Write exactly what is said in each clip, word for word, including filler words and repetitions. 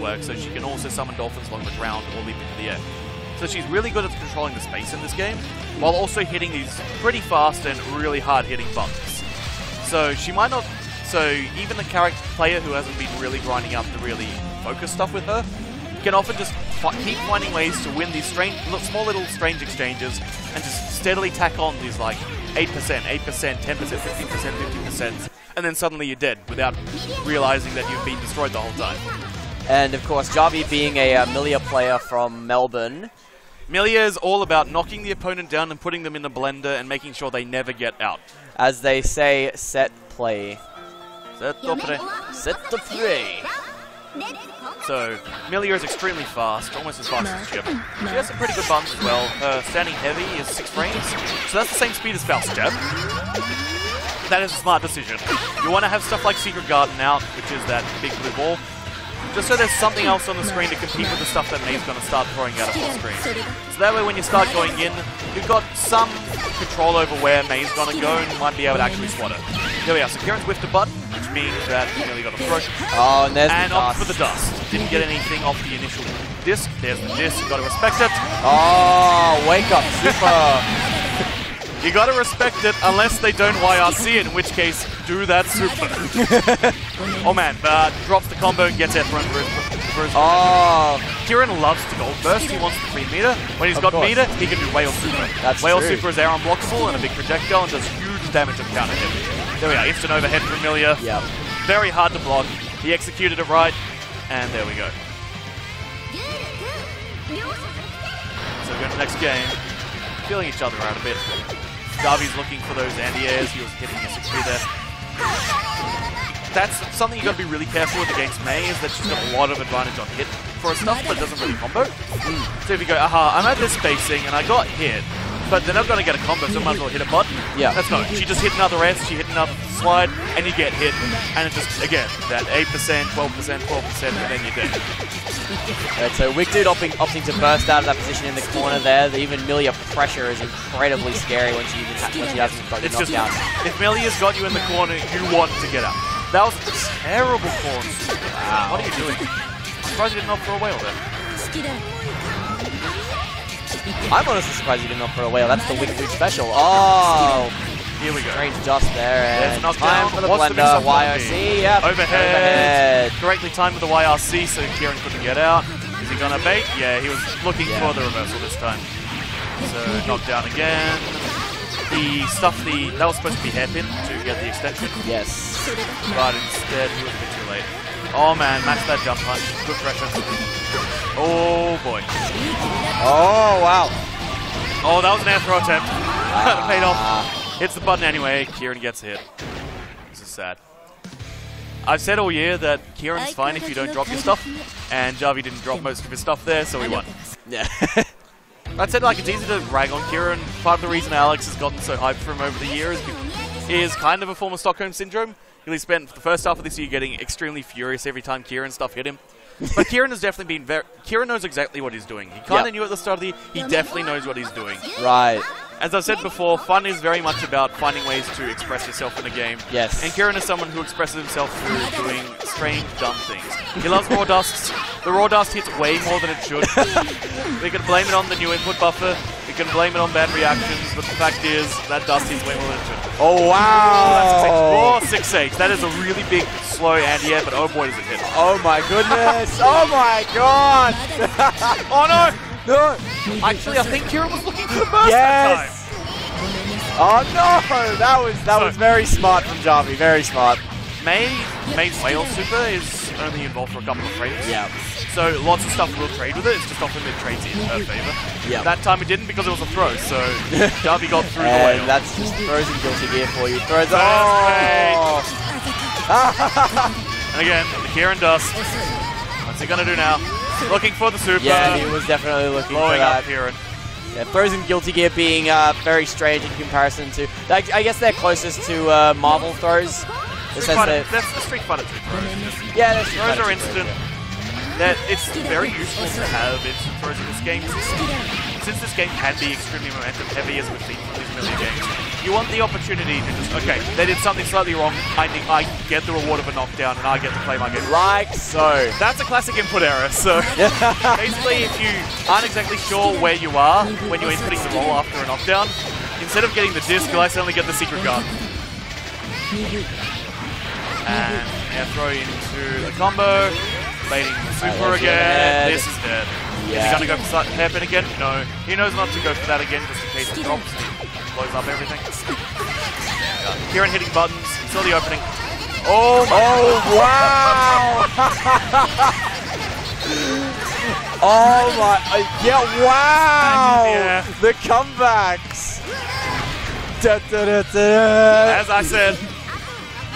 work, so she can also summon dolphins along the ground or leap into the air. So she's really good at controlling the space in this game, while also hitting these pretty fast and really hard-hitting buttons. So she might not... So even the character player who hasn't been really grinding up the really focused stuff with her can often just keep finding ways to win these strange, small little strange exchanges and just steadily tack on these like eight percent, eight percent, ten percent, fifteen percent, fifteen percent, and then suddenly you're dead without realizing that you've been destroyed the whole time. And of course, Javi being a uh, Millia player from Melbourne. Millia is all about knocking the opponent down and putting them in a blender and making sure they never get out. As they say, set play. Set the play. Set the play. So, Millia is extremely fast, almost as fast as Jep. She has some pretty good buttons as well. Her standing heavy is six frames, so that's the same speed as Faust, Jep. That is a smart decision. You want to have stuff like Secret Garden out, which is that big blue ball, just so there's something else on the screen to compete with the stuff that May's going to start throwing out of the screen. So that way when you start going in, you've got some control over where May's going to go and you might be able to actually swat it. There we are, so Kieran's whiffed a button, which means that he nearly got a throw. Oh, and there's and the dust. And off for the dust. Didn't get anything off the initial disc. There's the disc, you got to respect it. Oh, wake up, super. You gotta respect it unless they don't Y R C, in which case, do that super. Oh man, uh, drops the combo and gets Ethron for his, for his Oh. Combo. Kieran loves to gold burst, he wants the three meter. When he's of got course. meter, he can do whale super. That's whale true. super is air unblockable and a big projectile and does huge damage of counter hit. There we are, instant overhead from Millia. Yep. Very hard to block. He executed it right, and there we go. So we're going to the next game, feeling each other out a bit. Javi's looking for those anti-airs, he was hitting the six three there. That's something you got to be really careful with against May, is that she's got a lot of advantage on hit for her stuff, but doesn't really combo. So if you go, aha, I'm at this spacing and I got hit, but they're not going to get a combo, so I might as well hit a button. Yeah. That's not, she just hit another S, she hit another slide, and you get hit, and it just, again, that eight percent, twelve percent, twelve percent, and then you're dead. Right, so Wick Dude opting, opting to burst out of that position in the corner there. The even Millia pressure is incredibly scary when she, even ha when she hasn't got knocked down. If Millia's got you in the corner, you want to get up. That was a terrible corner. Wow. What are you doing? I'm surprised you didn't knock for a whale there. I'm honestly surprised you didn't knock for a whale. That's the Wicked Dude special. Oh! Here we go. Strange dust there. And time down. for the What's blender. The Y R C. Yep. Overhead. Overhead. Correctly timed with the Y R C, so Kieran couldn't get out. Is he gonna bait? Yeah, he was looking yeah. for the reversal this time. So knocked down again. He stuffed the. That was supposed to be hairpin to get the extension. Yes. But instead, he was a bit too late. Oh man, match that jump punch. Good pressure. Oh boy. Oh wow. Oh, that was an air throw attempt. That paid off. Hits the button anyway. Kieran gets hit. This is sad. I've said all year that Kieran's fine if you don't drop your stuff, and Javi didn't drop most of his stuff there, so we won. Yeah. I said like it's easy to rag on Kieran. Part of the reason Alex has gotten so hyped for him over the years is kind of a form of Stockholm syndrome. He spent the first half of this year getting extremely furious every time Kieran stuff hit him. But Kieran has definitely been very... Kieran knows exactly what he's doing. He kind of yep. knew at the start of the year. He definitely knows what he's doing. Right. As I've said before, fun is very much about finding ways to express yourself in a game. Yes. And Kieran is someone who expresses himself through doing strange, dumb things. He loves raw dusts. The raw dust hits way more than it should. We can blame it on the new input buffer. We can blame it on bad reactions. But the fact is, that dust hits way more than it should. Oh, wow! Oh, that's six eight. That is a really big, slow anti-air, but oh boy does it hit. Oh my goodness! Oh my god! Oh no! No! Actually, I think Kieran was looking for the burst yes. that time. Oh no! That was that so, was very smart from Javi. Very smart. May, May's whale super is only involved for a couple of frames. Yeah. So lots of stuff will trade with it. It's just often it trades in her favor. Yep. That time it didn't because it was a throw. So Javi got through and the whale. That's just throws in Guilty Gear for you. Throws. Oh! And again, the Kieran dust. What's he gonna do now? Looking for the super. Yeah, he was definitely looking for that. Kieran. Yeah, throws in Guilty Gear being uh, very strange in comparison to. Like, I guess they're closest to uh, Marvel throws. The fighter, that's the Street Fighter two throws. Yeah, that's throws are instant. Yeah. That it's very useful to have instant throws in this game, since this game can be extremely momentum heavy as we've seen from these Millia games. You want the opportunity to just, okay, they did something slightly wrong. I think I get the reward of a knockdown and I get to play my game. Like so. That's a classic input error, so. Basically, if you aren't exactly sure where you are when you're inputting the roll after a knockdown, instead of getting the disc, you'll accidentally get the Secret Garden. And now throw into the combo. Baiting the super again. This is dead. Yeah. Is he going to go for the hairpin again? No. He knows not to go for that again just in case it drops. Blows up everything. Yeah. Kieran hitting buttons. He saw the opening. Oh, my oh wow! Oh my. Yeah, wow! Yeah. The comebacks! Da, da, da, da. As I said,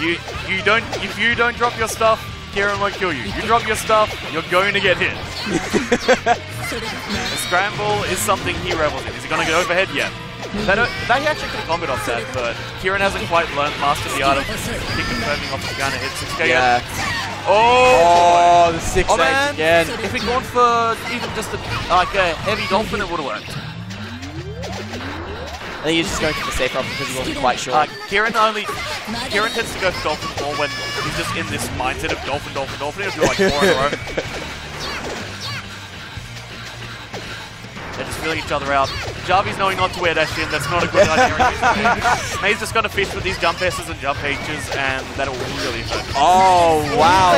you you don't if you don't drop your stuff, Kieran won't kill you. You drop your stuff, you're going to get hit. The scramble is something he revels in. Is he going to get overhead? Yeah. They, don't, they actually could have comboed off that, but Kieran hasn't quite learned, mastered the art of keep confirming off the gun and hit six K yeah. yet. Oh, oh the six K oh, again. If he'd gone for even just a, like a heavy dolphin, it would have worked. I think he's just going for the safe option because he wasn't quite sure. Uh, Kieran only... Kieran tends to go for dolphin more when he's just in this mindset of dolphin, dolphin, dolphin. He'll do like four in a row. They're just feeling each other out. Javi's knowing not to wear dash in. That's not a good idea. May's just going to fish with these jump S's and jump H's and that'll really hurt. Oh, wow.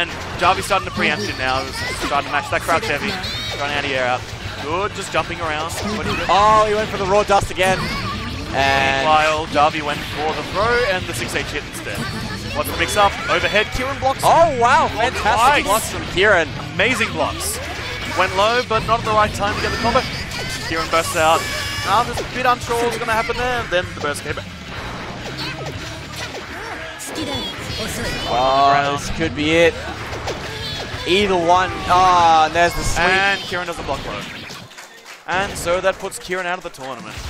And Javi's starting to preempt it now. He's starting to match that crouch heavy. Trying out of the air out. Good, just jumping around. Oh, he went for the raw dust again. And while Javi went for the throw and the six H hit instead. What's the mix up? Overhead, Kieran blocks. Oh, wow. Fantastic blocks from Kieran. Amazing blocks. Went low, but not at the right time to get the combo. Kieran bursts out. Now oh, there's a bit unsure what's going to happen there. And then the burst came back. Oh, this could be it. Either one. Ah, oh, and there's the sweep. And Kieran does the block load. And so that puts Kieran out of the tournament.